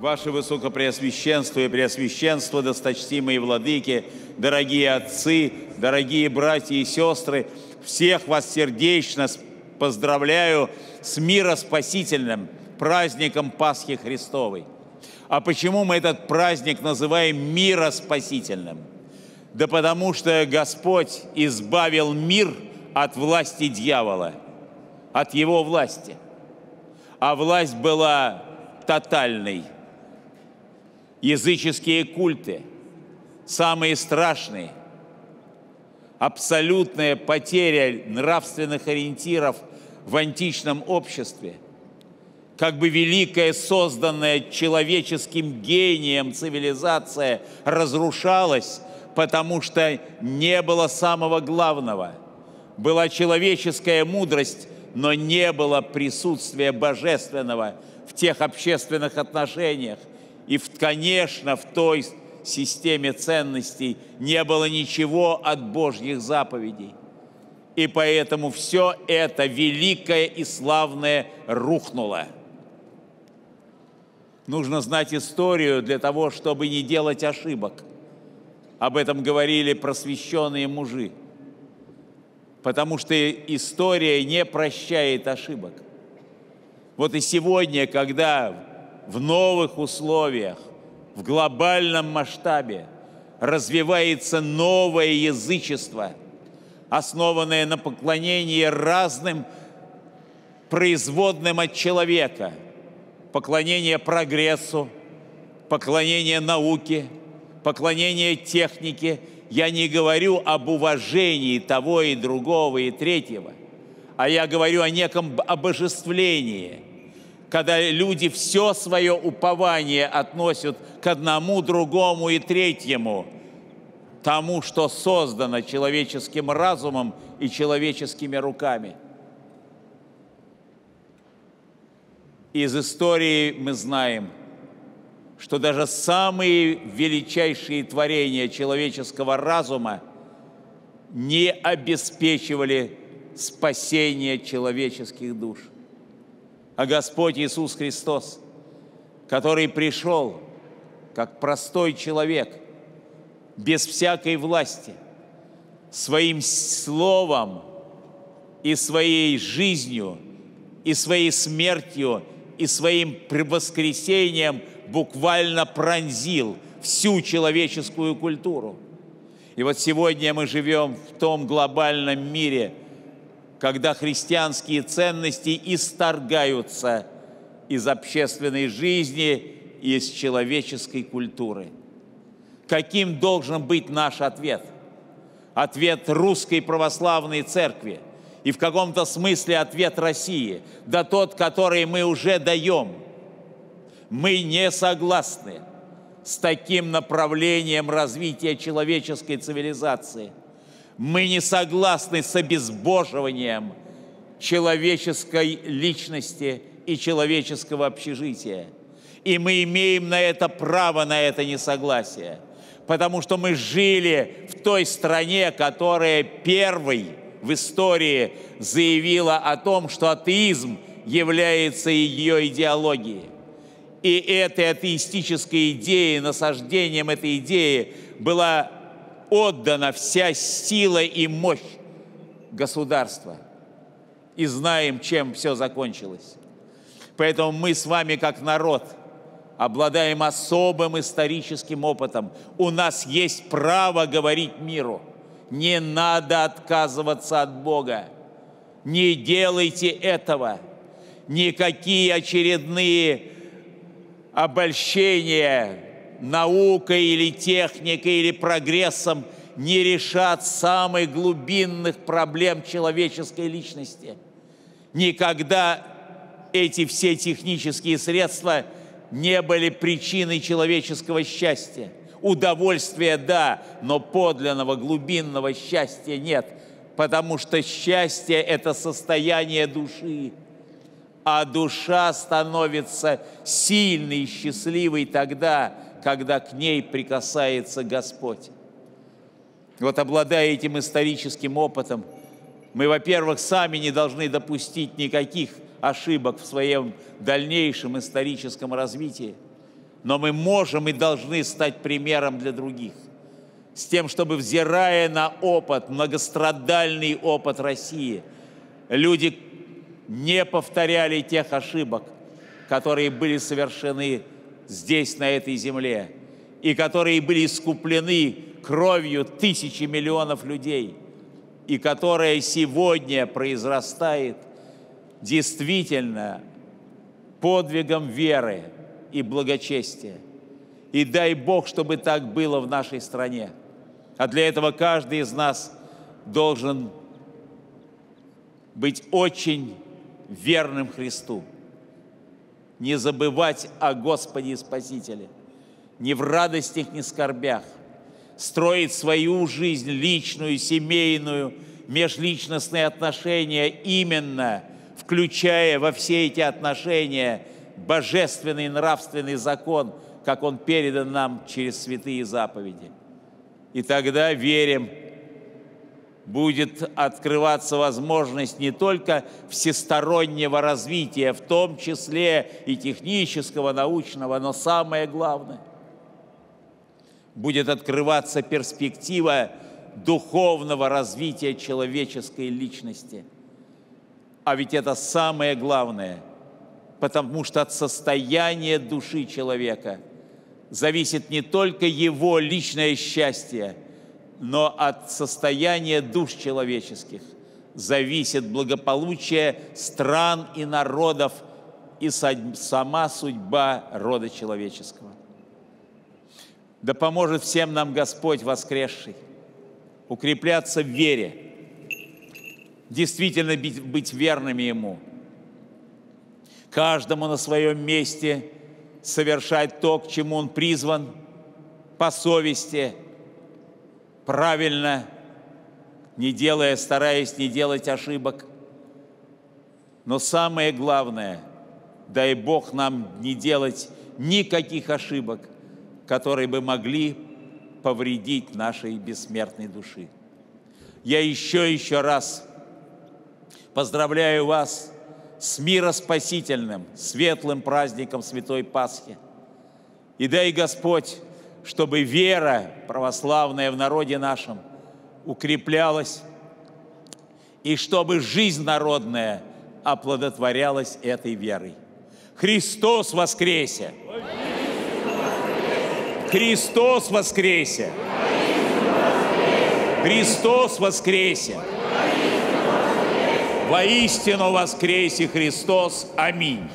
Ваше Высокопреосвященство и Преосвященство, досточтимые владыки, дорогие отцы, дорогие братья и сестры, всех вас сердечно поздравляю с мироспасительным праздником Пасхи Христовой. А почему мы этот праздник называем мироспасительным? Да потому что Господь избавил мир от власти дьявола, от его власти. А власть была тотальной. Языческие культы, самые страшные, абсолютная потеря нравственных ориентиров в античном обществе, как бы великая, созданная человеческим гением цивилизация разрушалась, потому что не было самого главного. Была человеческая мудрость, но не было присутствия божественного в тех общественных отношениях. И, конечно, в той системе ценностей не было ничего от Божьих заповедей. И поэтому все это великое и славное рухнуло. Нужно знать историю для того, чтобы не делать ошибок. Об этом говорили просвещенные мужи. Потому что история не прощает ошибок. Вот и сегодня, когда в новых условиях, в глобальном масштабе развивается новое язычество, основанное на поклонении разным производным от человека. Поклонение прогрессу, поклонение науке, поклонение технике. Я не говорю об уважении того и другого и третьего, а я говорю о неком обожествлении, когда люди все свое упование относят к одному, другому и третьему, тому, что создано человеческим разумом и человеческими руками. Из истории мы знаем, что даже самые величайшие творения человеческого разума не обеспечивали спасение человеческих душ. А Господь Иисус Христос, который пришел как простой человек, без всякой власти, своим словом и своей жизнью, и своей смертью, и своим воскресением буквально пронзил всю человеческую культуру. И вот сегодня мы живем в том глобальном мире, когда христианские ценности исторгаются из общественной жизни и из человеческой культуры. Каким должен быть наш ответ? Ответ Русской Православной Церкви и в каком-то смысле ответ России, да тот, который мы уже даем. Мы не согласны с таким направлением развития человеческой цивилизации. Мы не согласны с обезбоживанием человеческой личности и человеческого общежития. И мы имеем на это право, на это несогласие. Потому что мы жили в той стране, которая первой в истории заявила о том, что атеизм является ее идеологией. И этой атеистической идее, насаждением этой идеи была отдана вся сила и мощь государства. И знаем, чем все закончилось. Поэтому мы с вами, как народ, обладаем особым историческим опытом. У нас есть право говорить миру. Не надо отказываться от Бога. Не делайте этого. Никакие очередные обольщения наукой или техникой или прогрессом не решат самых глубинных проблем человеческой личности. Никогда эти все технические средства не были причиной человеческого счастья. Удовольствия – да, но подлинного, глубинного счастья нет, потому что счастье – это состояние души. А душа становится сильной и счастливой тогда, когда к ней прикасается Господь. Вот обладая этим историческим опытом, мы, во-первых, сами не должны допустить никаких ошибок в своем дальнейшем историческом развитии. но мы можем и должны стать примером для других, с тем, чтобы, взирая на опыт, многострадальный опыт России, люди не повторяли тех ошибок, которые были совершены здесь, на этой земле, и которые были искуплены кровью тысячи миллионов людей, и которая сегодня произрастает действительно подвигом веры и благочестия. И дай Бог, чтобы так было в нашей стране. А для этого каждый из нас должен быть очень верным Христу. Не забывать о Господе и Спасителе. Ни в радостях, ни в скорбях. Строить свою жизнь, личную, семейную, межличностные отношения, именно включая во все эти отношения божественный и нравственный закон, как он передан нам через святые заповеди. И тогда, верим, будет открываться возможность не только всестороннего развития, в том числе и технического, научного, но самое главное, будет открываться перспектива духовного развития человеческой личности. А ведь это самое главное, потому что от состояния души человека зависит не только его личное счастье, но от состояния душ человеческих зависит благополучие стран и народов и сама судьба рода человеческого. Да поможет всем нам Господь воскресший укрепляться в вере, действительно быть верными Ему, каждому на своем месте совершать то, к чему он призван, по совести, правильно, не делая, стараясь не делать ошибок. Но самое главное, дай Бог нам не делать никаких ошибок, которые бы могли повредить нашей бессмертной души. Я еще раз поздравляю вас с мироспасительным, светлым праздником Святой Пасхи. И дай Господь, чтобы вера православная в народе нашем укреплялась, и чтобы жизнь народная оплодотворялась этой верой. Христос воскресе! Христос воскресе! Христос воскресе! Воистину воскресе Христос! Аминь!